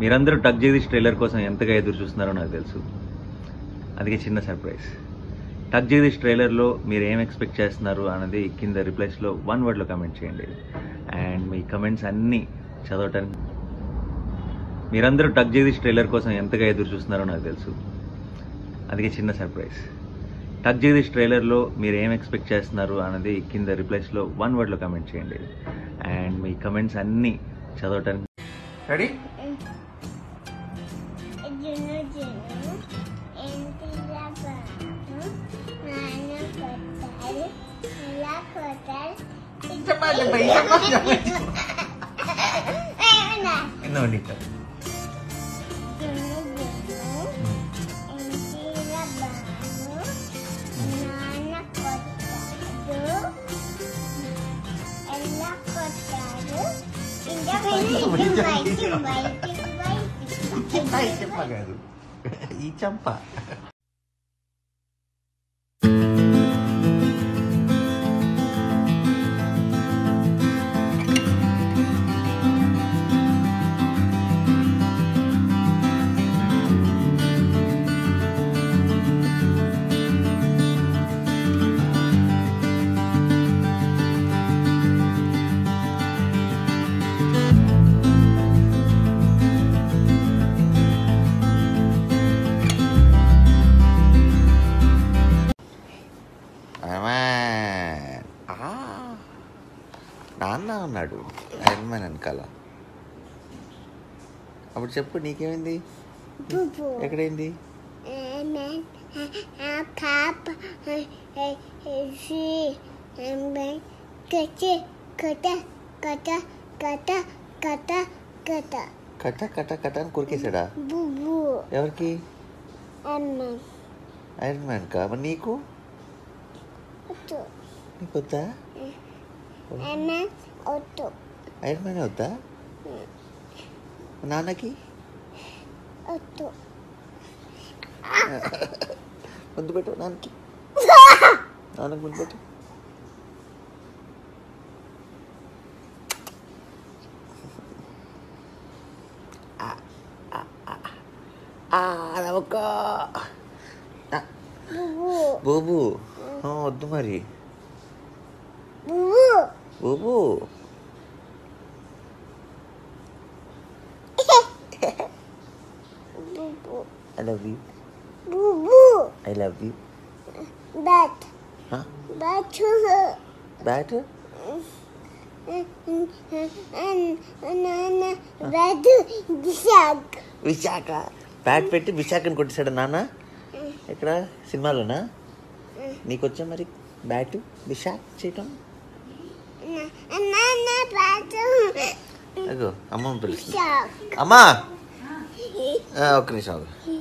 మీరందరూ టక్ జగదీష్ ట్రైలర్ కోసం ఎంతగా ఎదురు చూస్తున్నారో నాకు తెలుసు. అందుకే చిన్న సర్ప్రైజ్. టక్ జగదీష్ ట్రైలర్లో మీరు ఏం ఎక్స్పెక్ట్ చేస్తున్నారు అనేది కింద రిప్లైస్లో 1 wordలో కామెంట్ చేయండి. అండ్ మీ కమెంట్స్ అన్నీ చదవటానికి మీరందరూ టక్ జగదీష్ ట్రైలర్ కోసం ఎంతగా ఎదురు చూస్తున్నారో నాకు తెలుసు. అందుకే చిన్న సర్ప్రైజ్. టక్ జగదీష్ ట్రైలర్లో మీరు ఏం ఎక్స్పెక్ట్ చేస్తున్నారు అనేది కింద రిప్లైస్లో 1 wordలో కామెంట్ చేయండి. అండ్ మీ కమెంట్స్ అన్నీ చదవటానికి రెడీ. ఈ చంప నాన్న ఉన్నాడు ఐరన్ మ్యాన్ వెనకాల. అప్పుడు చెప్పు నీకేమైంది, ఎక్కడైంది? కట కట కట అని కొరికేశాడా? ఎవరికి? ఐరన్ మ్యాన్ కా? మరి నీకు నీకొద్దా? ఐరన్ మ్యాన్ అవుతా? నాన్నకి ముందు పెట్టు, నాన్నకి ముందు పెట్టు. నవ్వుకో బాబు, వద్దు మరి బూబు. I love you. Boo-boo. I love you. Bat. Huh? Bat. Bat? Nana. Bat. Vishak. Vishaka. Bat పెట్టి విశాఖని కొట్టేశాడు నాన్న. ఎక్కడ? సినిమాలోనా? నీకొచ్చా మరి బ్యాటు విశాఖ చేయటం? అమ్మమ్మ పిలుస్తుంది. అమ్మా ఒక్క నిమిషం.